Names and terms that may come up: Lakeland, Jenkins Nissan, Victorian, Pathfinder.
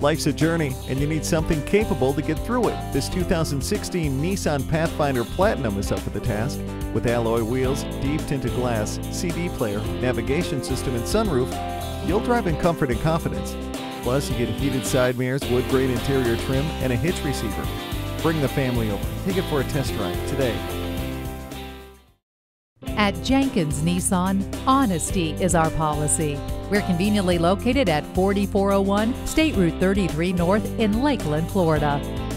Life's a journey, and you need something capable to get through it. This 2016 Nissan Pathfinder Platinum is up for the task. With alloy wheels, deep tinted glass, CD player, navigation system, and sunroof, you'll drive in comfort and confidence. Plus, you get heated side mirrors, wood-grain interior trim, and a hitch receiver. Bring the family over. Take it for a test ride today. At Jenkins Nissan, honesty is our policy. We're conveniently located at 4401 State Route 33 North in Lakeland, Florida.